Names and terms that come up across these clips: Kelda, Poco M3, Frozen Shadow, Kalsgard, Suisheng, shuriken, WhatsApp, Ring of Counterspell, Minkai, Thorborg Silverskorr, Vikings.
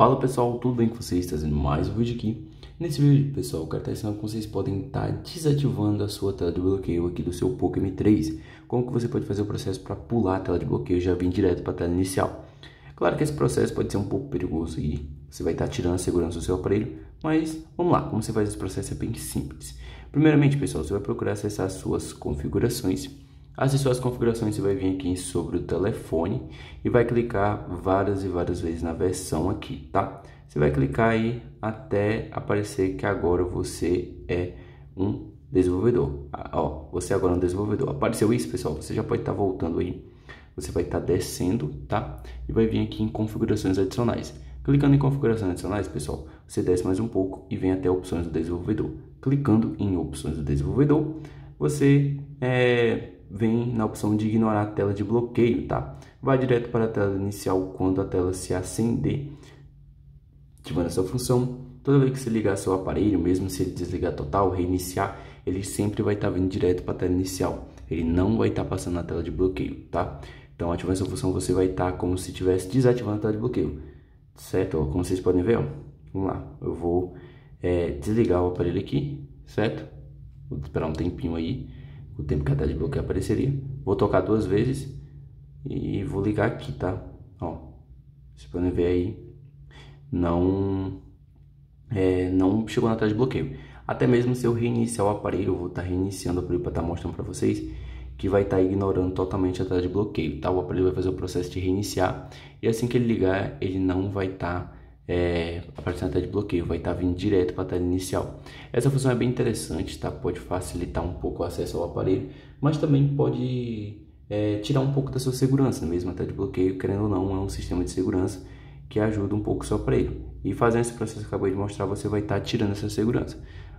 Fala pessoal, tudo bem com vocês? Trazendo mais um vídeo aqui. Nesse vídeo, pessoal, eu quero estar ensinando como vocês podem estar desativando a sua tela de bloqueio aqui do seu Poco M3. Como que você pode fazer o processo para pular a tela de bloqueio e já vir direto para a tela inicial. Claro que esse processo pode ser um pouco perigoso e você vai estar tirando a segurança do seu aparelho, mas vamos lá, como você faz esse processo é bem simples. Primeiramente, pessoal, você vai procurar acessar as suas configurações. Acessou as configurações, você vai vir aqui em sobre o telefone e vai clicar várias vezes na versão aqui, tá? Você vai clicar aí até aparecer que agora você é um desenvolvedor. Ó, você agora é um desenvolvedor. Apareceu isso, pessoal? Você já pode estar voltando aí. Você vai estar descendo, tá? E vai vir aqui em configurações adicionais. Clicando em configurações adicionais, pessoal, você desce mais um pouco e vem até opções do desenvolvedor. Clicando em opções do desenvolvedor, você vem na opção de ignorar a tela de bloqueio, tá? Vai direto para a tela inicial quando a tela se acender, ativando essa função. Toda vez que você ligar seu aparelho, mesmo se ele desligar total, reiniciar, ele sempre vai estar vindo direto para a tela inicial. Ele não vai estar passando na tela de bloqueio, tá? Então, ativando essa função, você vai estar como se estivesse desativando a tela de bloqueio, certo? Ó, como vocês podem ver, ó. Vamos lá, eu vou desligar o aparelho aqui, certo? Vou esperar um tempinho aí. O tempo que a tela de bloqueio apareceria. Vou tocar duas vezes e vou ligar aqui, tá? Ó, vocês podem ver aí, não chegou na tela de bloqueio. Até mesmo se eu reiniciar o aparelho, eu vou estar reiniciando o aparelho para estar mostrando para vocês que vai estar ignorando totalmente a tela de bloqueio, tá? O aparelho vai fazer o processo de reiniciar e assim que ele ligar, ele não vai estar aparecendo a tela de bloqueio, vai estar vindo direto para a tela inicial. Essa função é bem interessante, tá? Pode facilitar um pouco o acesso ao aparelho, mas também pode tirar um pouco da sua segurança, mesmo a tela de bloqueio, querendo ou não, é um sistema de segurança que ajuda um pouco o seu aparelho. E fazendo esse processo que eu acabei de mostrar, você vai estar tirando essa segurança.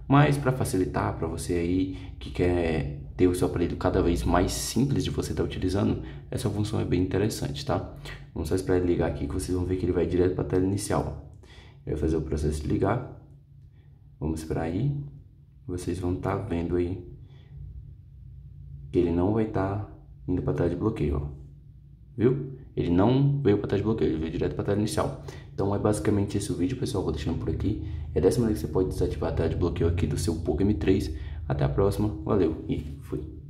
Mas para facilitar, para você aí que quer ter o seu aparelho cada vez mais simples de você estar utilizando, essa função é bem interessante, tá? Vamos só esperar ele ligar aqui que vocês vão ver que ele vai direto para a tela inicial. Ele vai fazer o processo de ligar. Vamos esperar aí. Vocês vão estar vendo aí que ele não vai estar indo para a tela de bloqueio, ó. Viu? Ele não veio para a tela de bloqueio, ele veio direto para a tela inicial. Então é basicamente esse o vídeo, pessoal. Vou deixando por aqui. É dessa maneira que você pode desativar a tela de bloqueio aqui do seu Poco M3. Até a próxima. Valeu e fui.